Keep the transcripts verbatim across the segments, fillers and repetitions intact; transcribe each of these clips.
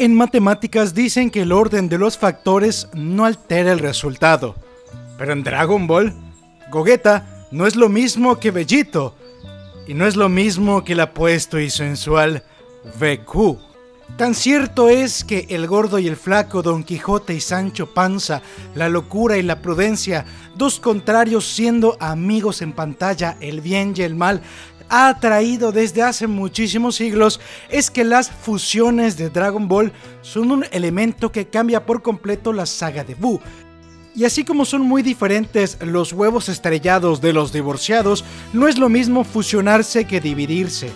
En matemáticas dicen que el orden de los factores no altera el resultado, pero en Dragon Ball, Gogeta no es lo mismo que Vegito, y no es lo mismo que el apuesto y sensual V Q. Tan cierto es que el gordo y el flaco, Don Quijote y Sancho Panza, la locura y la prudencia, dos contrarios siendo amigos en pantalla, el bien y el mal, ha traído desde hace muchísimos siglos, es que las fusiones de Dragon Ball son un elemento que cambia por completo la saga de Buu. Y así como son muy diferentes los huevos estrellados de los divorciados, no es lo mismo fusionarse que dividirse.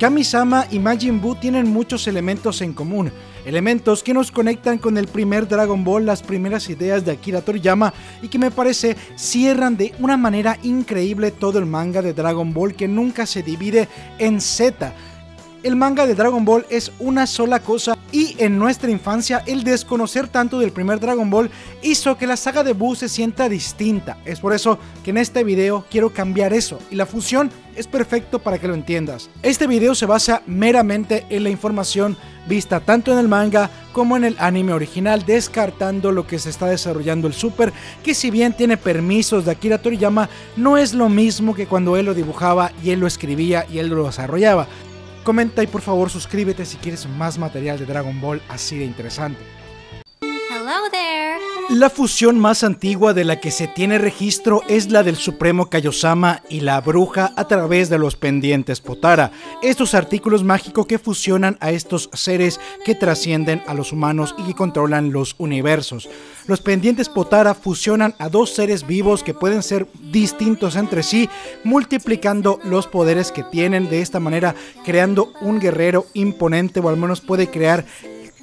Kamisama y Majin Buu tienen muchos elementos en común, elementos que nos conectan con el primer Dragon Ball, las primeras ideas de Akira Toriyama y que me parece cierran de una manera increíble todo el manga de Dragon Ball que nunca se divide en Z. El manga de Dragon Ball es una sola cosa y en nuestra infancia el desconocer tanto del primer Dragon Ball hizo que la saga de Buu se sienta distinta. Es por eso que en este video quiero cambiar eso y la fusión es perfecto para que lo entiendas. Este video se basa meramente en la información vista tanto en el manga como en el anime original, descartando lo que se está desarrollando el Super, que si bien tiene permisos de Akira Toriyama, no es lo mismo que cuando él lo dibujaba y él lo escribía y él lo desarrollaba. Comenta y por favor suscríbete si quieres más material de Dragon Ball así de interesante. Hello there. La fusión más antigua de la que se tiene registro es la del supremo Kaiosama y la bruja a través de los pendientes Potara, estos artículos mágicos que fusionan a estos seres que trascienden a los humanos y que controlan los universos. Los pendientes Potara fusionan a dos seres vivos que pueden ser distintos entre sí, multiplicando los poderes que tienen, de esta manera creando un guerrero imponente, o al menos puede crear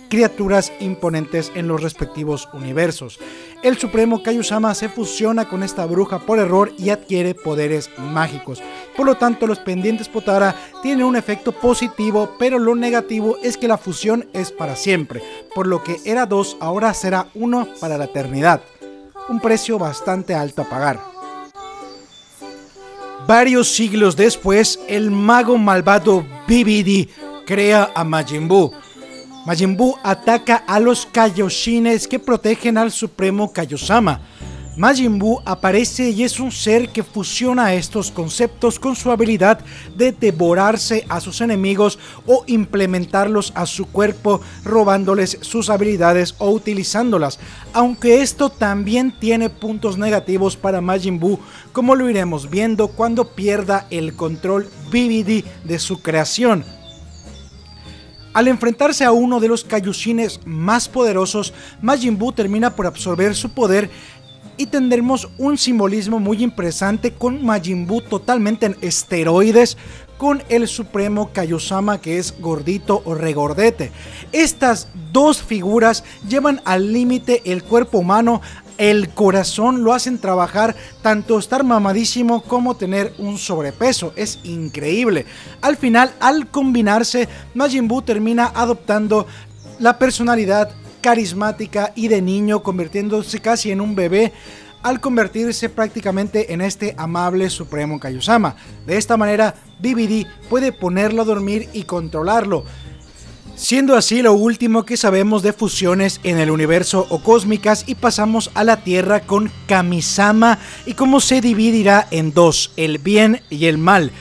criaturas imponentes en los respectivos universos. El supremo Kaiosama se fusiona con esta bruja por error y adquiere poderes mágicos. Por lo tanto, los pendientes Potara tienen un efecto positivo, pero lo negativo es que la fusión es para siempre, por lo que era dos, ahora será uno para la eternidad. Un precio bastante alto a pagar. Varios siglos después, el mago malvado Bibidi crea a Majin Buu. Majin Buu ataca a los Kaiōshines que protegen al supremo Kaiosama. Majin Buu aparece y es un ser que fusiona estos conceptos con su habilidad de devorarse a sus enemigos o implementarlos a su cuerpo, robándoles sus habilidades o utilizándolas, aunque esto también tiene puntos negativos para Majin Buu, como lo iremos viendo cuando pierda el control Vegito de su creación. Al enfrentarse a uno de los Kaiōshines más poderosos, Majin Buu termina por absorber su poder y tendremos un simbolismo muy interesante con Majin Buu totalmente en esteroides con el supremo Kaiosama, que es gordito o regordete. Estas dos figuras llevan al límite el cuerpo humano, el corazón, lo hacen trabajar tanto estar mamadísimo como tener un sobrepeso, es increíble. Al final, al combinarse, Majin Buu termina adoptando la personalidad carismática y de niño, convirtiéndose casi en un bebé al convertirse prácticamente en este amable supremo Kaiosama. De esta manera, Bibidi puede ponerlo a dormir y controlarlo, siendo así lo último que sabemos de fusiones en el universo o cósmicas, y pasamos a la Tierra con Kamisama y cómo se dividirá en dos, el bien y el mal.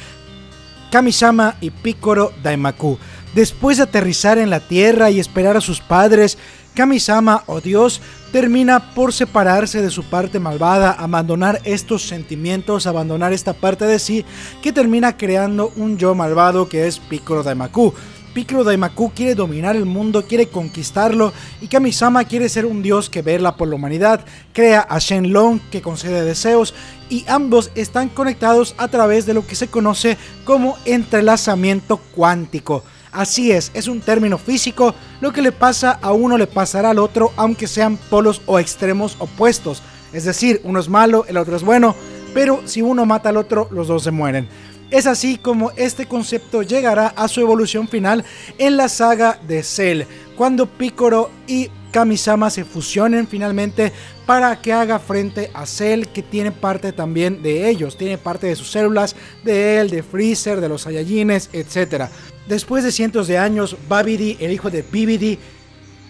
Kamisama y Piccolo Daimaō. Después de aterrizar en la Tierra y esperar a sus padres, Kamisama o Dios termina por separarse de su parte malvada, abandonar estos sentimientos, abandonar esta parte de sí que termina creando un yo malvado que es Piccolo Daimaō. Piccolo Daimaō quiere dominar el mundo, quiere conquistarlo, y Kamisama quiere ser un dios que vela por la humanidad, crea a Shenlong que concede deseos, y ambos están conectados a través de lo que se conoce como entrelazamiento cuántico. Así es, es un término físico, lo que le pasa a uno le pasará al otro, aunque sean polos o extremos opuestos. Es decir, uno es malo, el otro es bueno, pero si uno mata al otro, los dos se mueren. Es así como este concepto llegará a su evolución final en la saga de Cell, cuando Piccolo y Kamisama se fusionen finalmente para que haga frente a Cell, que tiene parte también de ellos, tiene parte de sus células, de él, de Freezer, de los Saiyajines, etcétera. Después de cientos de años, Babidi, el hijo de Bibidi,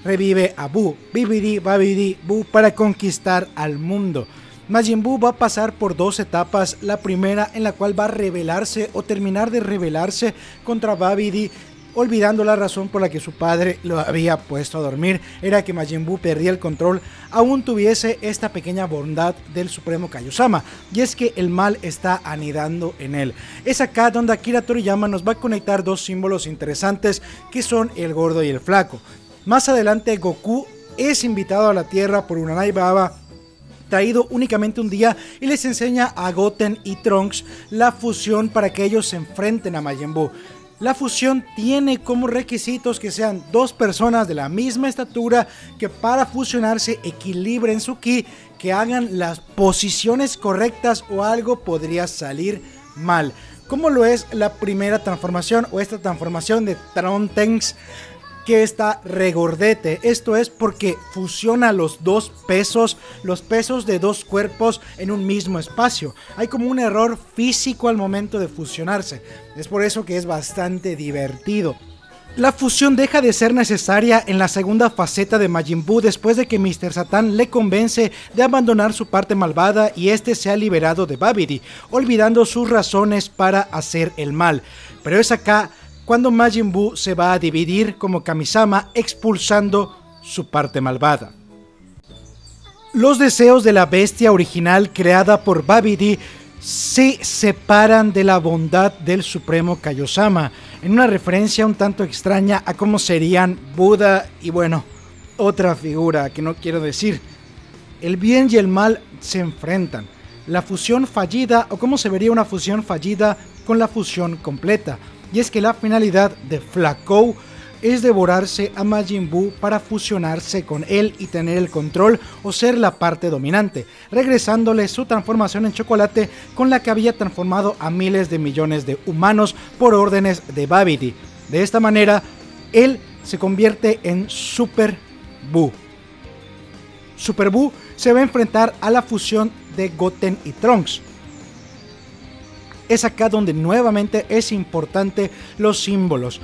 revive a Buu, Bibidi, Babidi, Buu para conquistar al mundo. Majin Buu va a pasar por dos etapas, la primera en la cual va a rebelarse o terminar de rebelarse contra Babidi, olvidando la razón por la que su padre lo había puesto a dormir, era que Majin Buu perdía el control, aún tuviese esta pequeña bondad del supremo Kaiosama, y es que el mal está anidando en él. Es acá donde Akira Toriyama nos va a conectar dos símbolos interesantes que son el gordo y el flaco. Más adelante Goku es invitado a la Tierra por una Naibaba, traído únicamente un día, y les enseña a Goten y Trunks la fusión para que ellos se enfrenten a Majin Buu. La fusión tiene como requisitos que sean dos personas de la misma estatura que para fusionarse equilibren su ki, que hagan las posiciones correctas o algo podría salir mal. Como lo es la primera transformación o esta transformación de Gotenks, que está regordete, esto es porque fusiona los dos pesos, los pesos de dos cuerpos en un mismo espacio. Hay como un error físico al momento de fusionarse, es por eso que es bastante divertido. La fusión deja de ser necesaria en la segunda faceta de Majin Buu después de que míster Satan le convence de abandonar su parte malvada y este se ha liberado de Babidi, olvidando sus razones para hacer el mal. Pero es acá cuando Majin Buu se va a dividir como Kamisama, expulsando su parte malvada. Los deseos de la bestia original creada por Babidi se separan de la bondad del supremo Kaiosama, en una referencia un tanto extraña a cómo serían Buda y bueno, otra figura que no quiero decir. El bien y el mal se enfrentan, la fusión fallida o cómo se vería una fusión fallida con la fusión completa. Y es que la finalidad de Flacco es devorarse a Majin Buu para fusionarse con él y tener el control o ser la parte dominante, regresándole su transformación en chocolate con la que había transformado a miles de millones de humanos por órdenes de Babidi. De esta manera, él se convierte en Super Buu. Super Buu se va a enfrentar a la fusión de Goten y Trunks. Es acá donde nuevamente es importante los símbolos.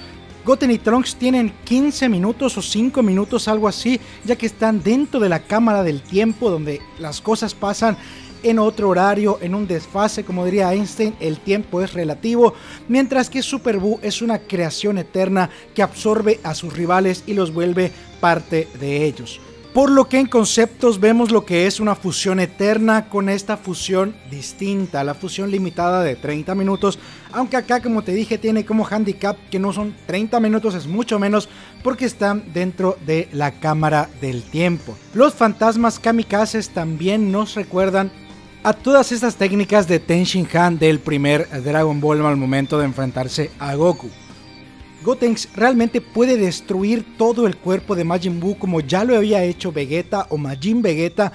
Goten y Trunks tienen quince minutos o cinco minutos, algo así, ya que están dentro de la cámara del tiempo donde las cosas pasan en otro horario, en un desfase, como diría Einstein, el tiempo es relativo, mientras que Super Buu es una creación eterna que absorbe a sus rivales y los vuelve parte de ellos. Por lo que en conceptos vemos lo que es una fusión eterna con esta fusión distinta, la fusión limitada de treinta minutos, aunque acá como te dije tiene como handicap que no son treinta minutos, es mucho menos porque están dentro de la cámara del tiempo. Los fantasmas kamikazes también nos recuerdan a todas estas técnicas de Tenshinhan del primer Dragon Ball al momento de enfrentarse a Goku. Gotenks realmente puede destruir todo el cuerpo de Majin Buu como ya lo había hecho Vegeta o Majin Vegeta,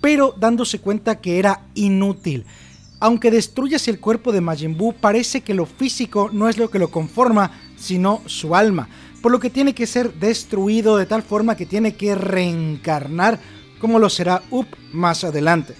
pero dándose cuenta que era inútil. Aunque destruyas el cuerpo de Majin Buu, parece que lo físico no es lo que lo conforma, sino su alma, por lo que tiene que ser destruido de tal forma que tiene que reencarnar, como lo será Up más adelante.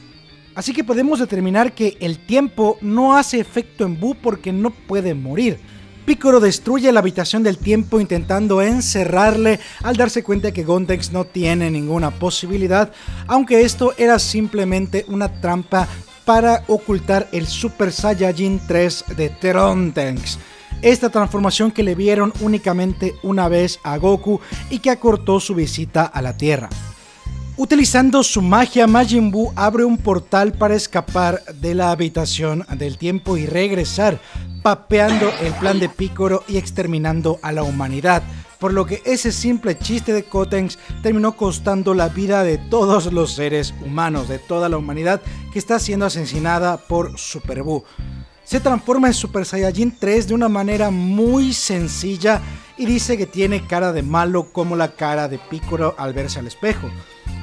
Así que podemos determinar que el tiempo no hace efecto en Buu porque no puede morir. Piccolo destruye la habitación del tiempo intentando encerrarle al darse cuenta que Gotenks no tiene ninguna posibilidad, aunque esto era simplemente una trampa para ocultar el Super Saiyajin tres de Gotenks. Esta transformación que le vieron únicamente una vez a Goku y que acortó su visita a la Tierra. Utilizando su magia, Majin Buu abre un portal para escapar de la habitación del tiempo y regresar, papeando el plan de Piccolo y exterminando a la humanidad, por lo que ese simple chiste de Gotenks terminó costando la vida de todos los seres humanos, de toda la humanidad que está siendo asesinada por Super Buu. Se transforma en Super Saiyajin tres de una manera muy sencilla y dice que tiene cara de malo como la cara de Piccolo al verse al espejo.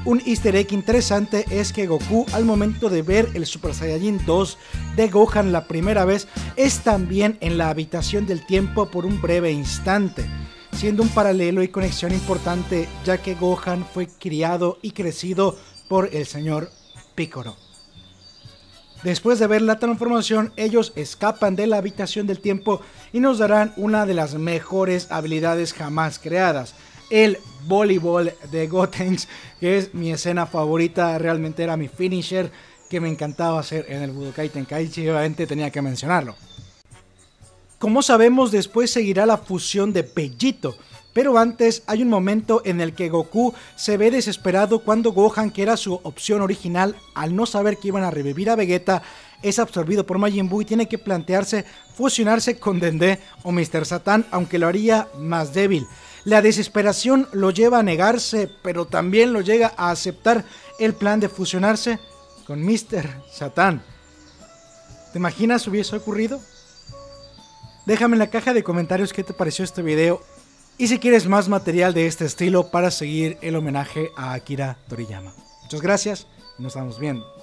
Un easter egg interesante es que Goku al momento de ver el Super Saiyajin dos de Gohan la primera vez es también en la habitación del tiempo por un breve instante, siendo un paralelo y conexión importante ya que Gohan fue criado y crecido por el señor Piccolo. Después de ver la transformación, ellos escapan de la habitación del tiempo y nos darán una de las mejores habilidades jamás creadas. el voleibol de Gotenks, que es mi escena favorita, realmente era mi finisher que me encantaba hacer en el Budokai Tenkaichi, obviamente tenía que mencionarlo. Como sabemos, después seguirá la fusión de Vegito, pero antes hay un momento en el que Goku se ve desesperado cuando Gohan, que era su opción original, al no saber que iban a revivir a Vegeta, es absorbido por Majin Buu y tiene que plantearse fusionarse con Dende o míster Satan, aunque lo haría más débil. La desesperación lo lleva a negarse, pero también lo llega a aceptar el plan de fusionarse con míster Satan. ¿Te imaginas hubiese ocurrido? Déjame en la caja de comentarios qué te pareció este video y si quieres más material de este estilo para seguir el homenaje a Akira Toriyama. Muchas gracias y nos estamos viendo.